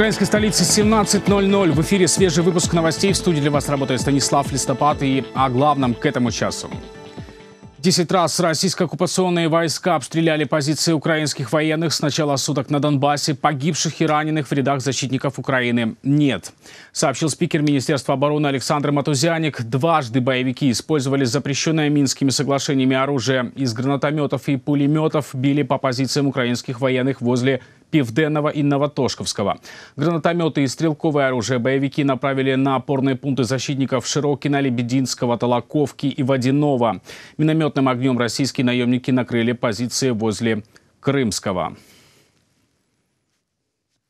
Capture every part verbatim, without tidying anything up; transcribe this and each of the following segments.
украинской столице семнадцать ноль ноль. В эфире свежий выпуск новостей. В студии для вас работает Станислав Листопад. И о главном к этому часу. Десять раз российско-оккупационные войска обстреляли позиции украинских военных. С начала суток на Донбассе погибших и раненых в рядах защитников Украины нет, сообщил спикер Министерства обороны Александр Матузяник. Дважды боевики использовали запрещенное Минскими соглашениями оружие. Из гранатометов и пулеметов били по позициям украинских военных возле Пивденного и Новотошковского. Гранатометы и стрелковое оружие боевики направили на опорные пункты защитников Широкина, Лебединского, Толоковки и Водяного. Минометным огнем российские наемники накрыли позиции возле Крымского.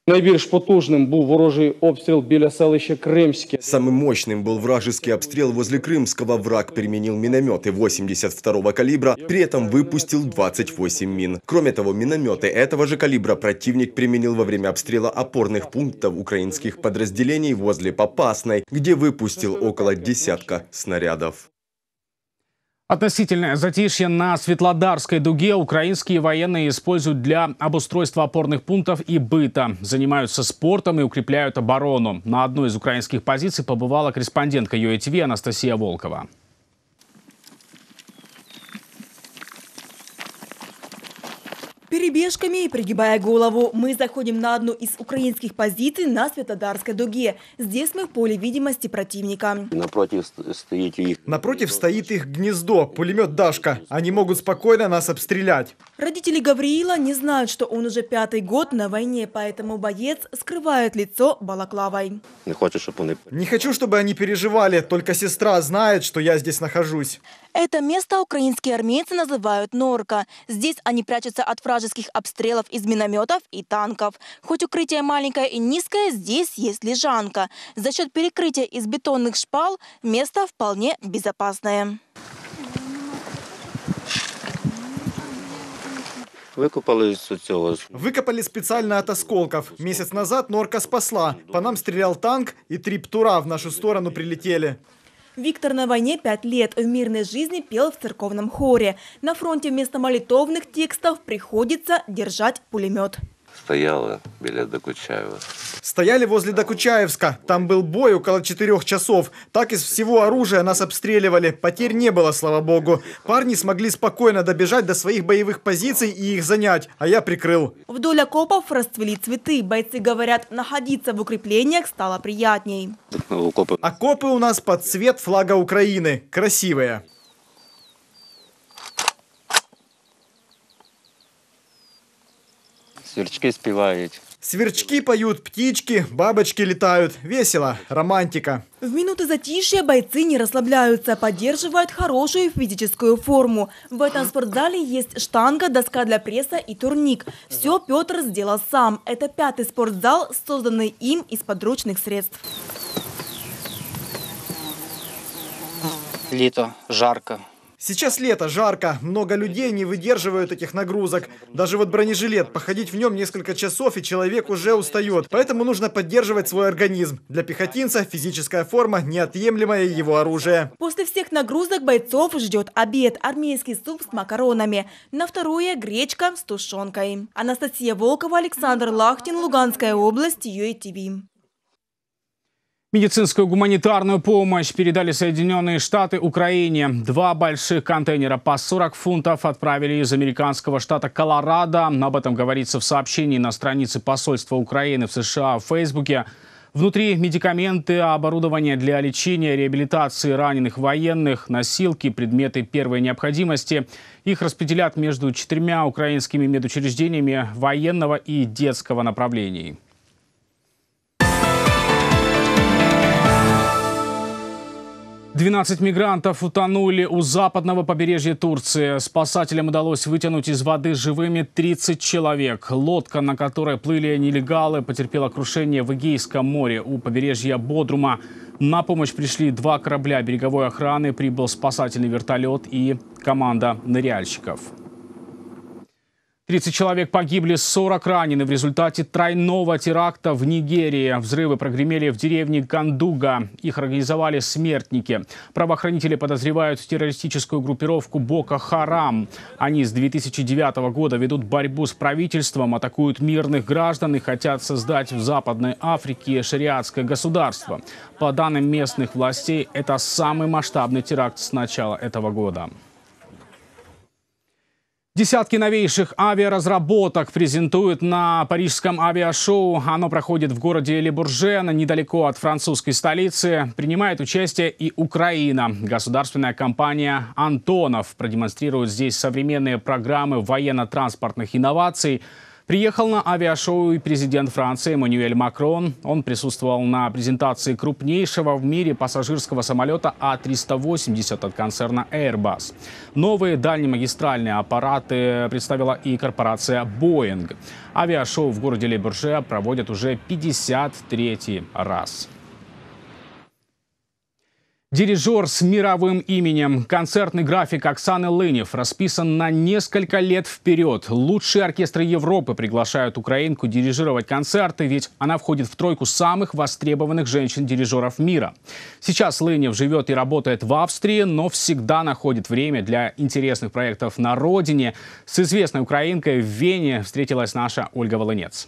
Найбільш потужним був ворожий обстріл біля селища Кримське. Самым мощным был вражеский обстрел возле Крымского. Враг применил минометы восемьдесят второго калибра, при этом выпустил двадцать восемь мин. Кроме того, минометы этого же калибра противник применил во время обстрела опорных пунктов украинских подразделений возле Попасной, где выпустил около десятка снарядов. Относительное затишье на Светлодарской дуге украинские военные используют для обустройства опорных пунктов и быта. Занимаются спортом и укрепляют оборону. На одной из украинских позиций побывала корреспондентка ю а тэ вэ Анастасия Волкова. Перебежками и пригибая голову, мы заходим на одну из украинских позиций на Светлодарской дуге. Здесь мы в поле видимости противника. Напротив стоит их, Напротив стоит их гнездо, пулемет «Дашка». Они могут спокойно нас обстрелять. Родители Гавриила не знают, что он уже пятый год на войне, поэтому боец скрывает лицо балаклавой. Не хочу, чтобы они, не хочу, чтобы они переживали, только сестра знает, что я здесь нахожусь. Это место украинские армейцы называют «норка». Здесь они прячутся от вражеских обстрелов из минометов и танков. Хоть укрытие маленькое и низкое, здесь есть лежанка. За счет перекрытия из бетонных шпал место вполне безопасное. Выкопали, Выкопали специально от осколков. Месяц назад норка спасла. По нам стрелял танк, и три птура в нашу сторону прилетели. Виктор на войне пять лет, в мирной жизни пел в церковном хоре. На фронте вместо молитовных текстов приходится держать пулемет. Стояла біля Докучаева. Стояли возле Докучаевска. Там был бой около четырех часов. Так из всего оружия нас обстреливали. Потерь не было, слава богу. Парни смогли спокойно добежать до своих боевых позиций и их занять, а я прикрыл. Вдоль окопов расцвели цветы. Бойцы говорят, находиться в укреплениях стало приятней. Окопы у нас под цвет флага Украины. Красивые. Сверчки спевают. Сверчки поют, птички, бабочки летают. Весело, романтика. В минуты затишья бойцы не расслабляются, поддерживают хорошую физическую форму. В этом спортзале есть штанга, доска для пресса и турник. Все Петр сделал сам. Это пятый спортзал, созданный им из подручных средств. Лето, жарко. Сейчас лето, жарко, много людей не выдерживают этих нагрузок. Даже вот бронежилет, походить в нем несколько часов, и человек уже устает. Поэтому нужно поддерживать свой организм. Для пехотинца физическая форма – неотъемлемое его оружие. После всех нагрузок бойцов ждет обед. Армейский суп с макаронами. На второе – гречка с тушенкой. Анастасия Волкова, Александр Лахтин, Луганская область, ю а тэ вэ. Медицинскую гуманитарную помощь передали Соединенные Штаты Украине. Два больших контейнера по сорок фунтов отправили из американского штата Колорадо. Об этом говорится в сообщении на странице посольства Украины в США в Фейсбуке. Внутри медикаменты, оборудование для лечения, реабилитации раненых военных, носилки, предметы первой необходимости. Их распределят между четырьмя украинскими медучреждениями военного и детского направлений. двенадцать мигрантов утонули у западного побережья Турции. Спасателям удалось вытянуть из воды живыми тридцать человек. Лодка, на которой плыли нелегалы, потерпела крушение в Эгейском море у побережья Бодрума. На помощь пришли два корабля береговой охраны, прибыл спасательный вертолет и команда ныряльщиков. тридцать человек погибли, сорок ранены в результате тройного теракта в Нигерии. Взрывы прогремели в деревне Гандуга. Их организовали смертники. Правоохранители подозревают террористическую группировку Боко Харам. Они с две тысячи девятого года ведут борьбу с правительством, атакуют мирных граждан и хотят создать в Западной Африке шариатское государство. По данным местных властей, это самый масштабный теракт с начала этого года. Десятки новейших авиаразработок презентуют на Парижском авиашоу. Оно проходит в городе Ле-Буржен, недалеко от французской столицы. Принимает участие и Украина. Государственная компания «Антонов» продемонстрирует здесь современные программы военно-транспортных инноваций. Приехал на авиашоу и президент Франции Эммануэль Макрон. Он присутствовал на презентации крупнейшего в мире пассажирского самолета А триста восемьдесят от концерна Airbus. Новые дальнемагистральные аппараты представила и корпорация Boeing. Авиашоу в городе Ле-Бурже проводят уже пятьдесят третий раз. Дирижер с мировым именем. Концертный график Оксаны Лынив расписан на несколько лет вперед. Лучшие оркестры Европы приглашают украинку дирижировать концерты, ведь она входит в тройку самых востребованных женщин-дирижеров мира. Сейчас Лынив живет и работает в Австрии, но всегда находит время для интересных проектов на родине. С известной украинкой в Вене встретилась наша Ольга Волынец.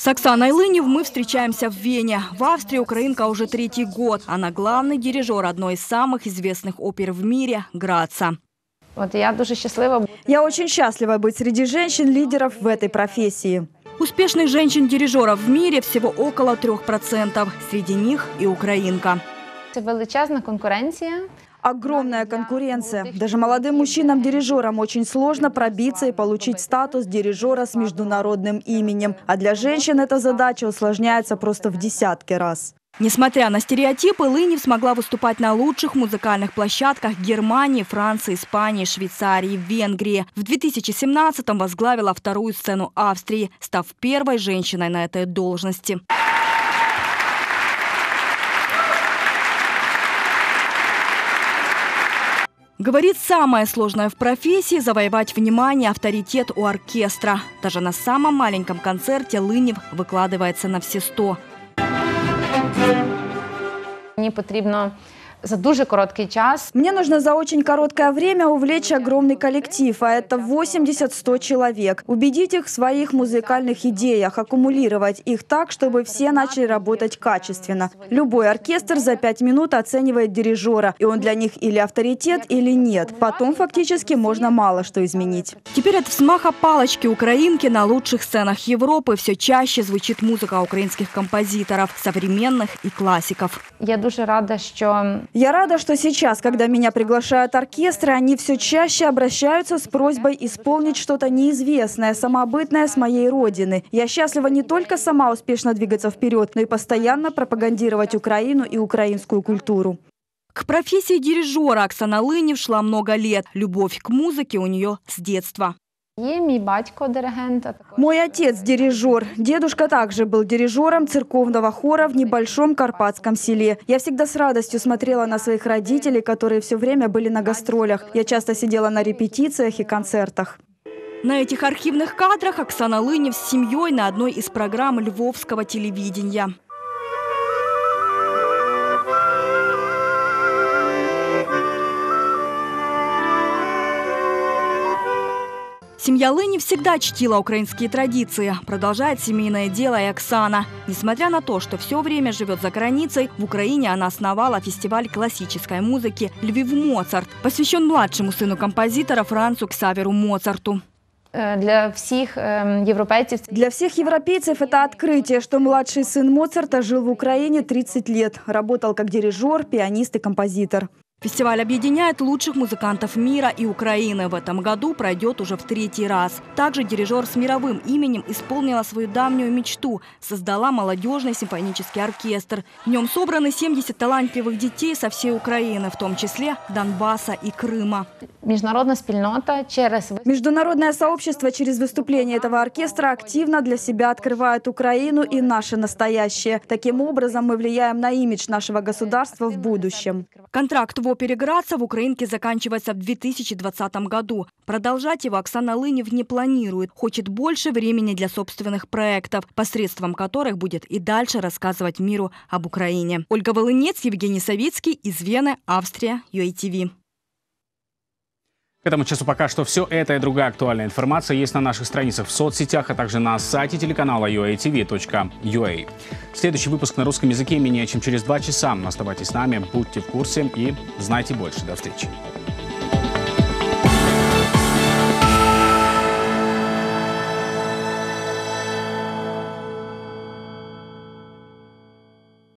С Оксаной Лынив мы встречаемся в Вене. В Австрии украинка уже третий год. Она главный дирижер одной из самых известных опер в мире – Граца. Вот я, дуже счастлива. Я очень счастлива быть среди женщин-лидеров в этой профессии. Успешных женщин-дирижеров в мире всего около трёх процентов. Среди них и украинка. Это величезная конкуренция. Огромная конкуренция. Даже молодым мужчинам-дирижерам очень сложно пробиться и получить статус дирижера с международным именем. А для женщин эта задача усложняется просто в десятки раз. Несмотря на стереотипы, Лынив смогла выступать на лучших музыкальных площадках Германии, Франции, Испании, Швейцарии, Венгрии. В две тысячи семнадцатом возглавила вторую сцену Австрии, став первой женщиной на этой должности. Говорит, самое сложное в профессии – завоевать внимание, авторитет у оркестра. Даже на самом маленьком концерте Лынив выкладывается на все сто. Мне потребно за дуже короткий час. Мне нужно за очень короткое время увлечь огромный коллектив, а это восемьдесят-сто человек. Убедить их в своих музыкальных идеях, аккумулировать их так, чтобы все начали работать качественно. Любой оркестр за пять минут оценивает дирижера, и он для них или авторитет, или нет. Потом фактически можно мало что изменить. Теперь от взмаха палочки украинки на лучших сценах Европы все чаще звучит музыка украинских композиторов, современных и классиков. Я дуже рада, что... Я рада, что сейчас, когда меня приглашают оркестры, они все чаще обращаются с просьбой исполнить что-то неизвестное, самобытное с моей родины. Я счастлива не только сама успешно двигаться вперед, но и постоянно пропагандировать Украину и украинскую культуру. К профессии дирижера Оксана Лынив шла много лет. Любовь к музыке у нее с детства. Мой отец – дирижер. Дедушка также был дирижером церковного хора в небольшом карпатском селе. Я всегда с радостью смотрела на своих родителей, которые все время были на гастролях. Я часто сидела на репетициях и концертах. На этих архивных кадрах Оксана Лынив с семьей на одной из программ львовского телевидения. Семья Лынив всегда чтила украинские традиции. Продолжает семейное дело и Оксана. Несмотря на то, что все время живет за границей, в Украине она основала фестиваль классической музыки «Львив Моцарт», посвящен младшему сыну композитора Францу Ксаверу Моцарту. Для всех э, европейцев. Для всех европейцев это открытие, что младший сын Моцарта жил в Украине тридцать лет. Работал как дирижер, пианист и композитор. Фестиваль объединяет лучших музыкантов мира и Украины. В этом году пройдет уже в третий раз. Также дирижер с мировым именем исполнила свою давнюю мечту – создала молодежный симфонический оркестр. В нем собраны семьдесят талантливых детей со всей Украины, в том числе Донбасса и Крыма. Международное сообщество через выступление этого оркестра активно для себя открывает Украину и наше настоящее. Таким образом мы влияем на имидж нашего государства в будущем. Контракт его переграца в украинке заканчивается в две тысячи двадцатом году. Продолжать его Оксана Лынив не планирует. Хочет больше времени для собственных проектов, посредством которых будет и дальше рассказывать миру об Украине. Ольга Волынец, Евгений Савицкий, из Вены, Австрия, ю эй ти ви. К этому часу пока что все. Это и другая актуальная информация есть на наших страницах в соцсетях, а также на сайте телеканала ю эй ти ви точка ю эй. Следующий выпуск на русском языке менее чем через два часа. Оставайтесь с нами, будьте в курсе и знайте больше. До встречи.